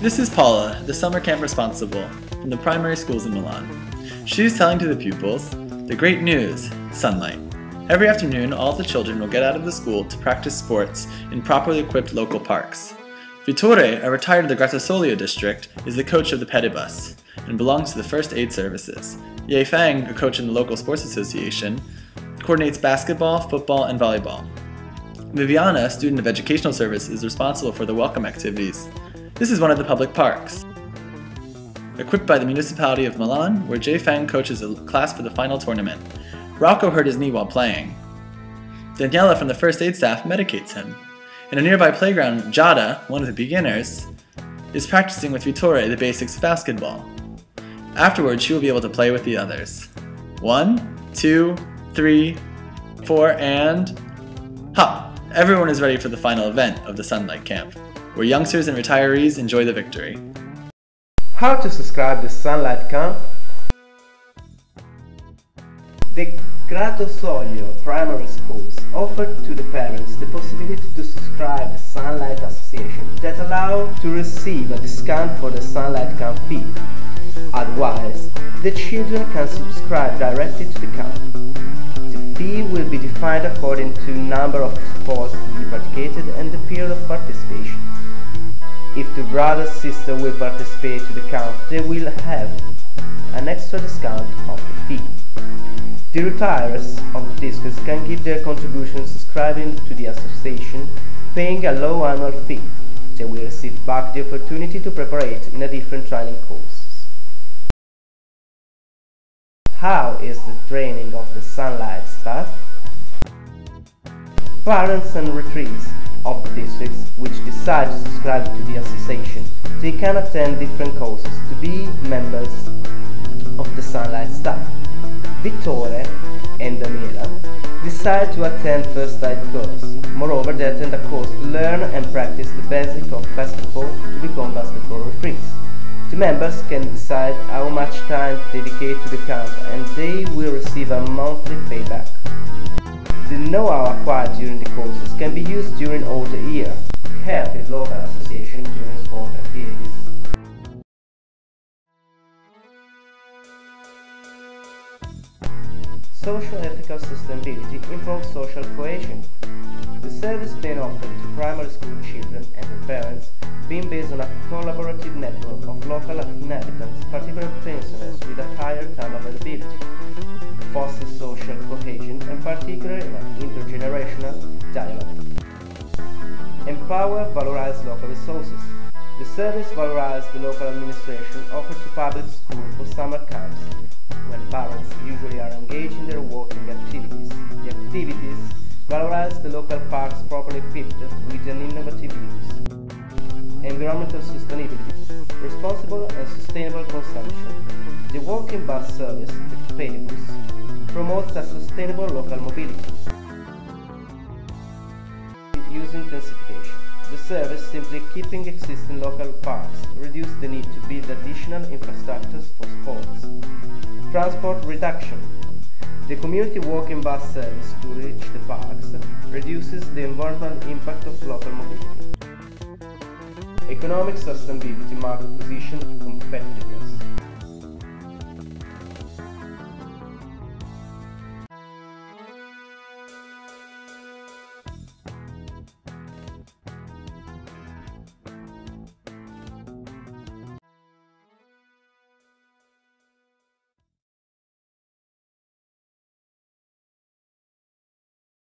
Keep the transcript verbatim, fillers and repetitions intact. This is Paula, the summer camp responsible from the primary schools in Milan. She is telling to the pupils the great news, Sunlight. Every afternoon, all the children will get out of the school to practice sports in properly equipped local parks. Vittore, a retired of the Gratosoglio district, is the coach of the Petibus and belongs to the first aid services. Ye Fang, a coach in the local sports association, coordinates basketball, football, and volleyball. Viviana, a student of educational service, is responsible for the welcome activities. This is one of the public parks, equipped by the municipality of Milan, where Jay Fang coaches a class for the final tournament. Rocco hurt his knee while playing. Daniela from the first aid staff medicates him. In a nearby playground, Jada, one of the beginners, is practicing with Vittore the basics of basketball. Afterwards, she will be able to play with the others. One, two, three, four, and hop! Everyone is ready for the final event of the Sunlight Camp, where youngsters and retirees enjoy the victory. How to subscribe to Sunlight Camp? The Gratosoglio primary schools offer to the parents the possibility to subscribe to Sunlight Association that allow to receive a discount for the Sunlight Camp fee. Otherwise, the children can subscribe directly to the camp. The fee will be defined according to number of sports to be practicated and the period of participation. If two brothers and sisters will participate to the camp, they will have an extra discount of the fee. The retirees of the districts can give their contribution subscribing to the association, paying a low annual fee. They will receive back the opportunity to prepare in a different training courses. How is the training of the Sunlight staff? Parents and retirees of the districts which decide to subscribe to the association, they can attend different courses to be members of the Sunlight staff. Vittore and Daniela decide to attend First Light course. Moreover, they attend a course to learn and practice the basics of basketball to become basketball referees. The members can decide how much time to dedicate to the camp and they will receive a monthly payback. The know-how acquired during the courses can be used during all the year. Help the local association during sport activities. Social ethical sustainability improves social cohesion. The service being offered to primary school children and their parents being based on a collaborative network of local inhabitants, particularly pensioners with a higher time availability, fosters social cohesion and particularly in an intergenerational dialogue. Empower valorized local resources. The service valorizes the local administration offered to public schools for summer camps, when parents usually are engaged in their working activities. The activities valorize the local parks properly equipped with an innovative use. Environmental sustainability, responsible and sustainable consumption. The walking bus service, the Petibus, promotes a sustainable local mobility. Use intensification. The service simply keeping existing local parks reduces the need to build additional infrastructures for sports. Transport reduction. The community walking bus service to reach the parks reduces the environmental impact of local mobility. Economic sustainability, market position, competitiveness.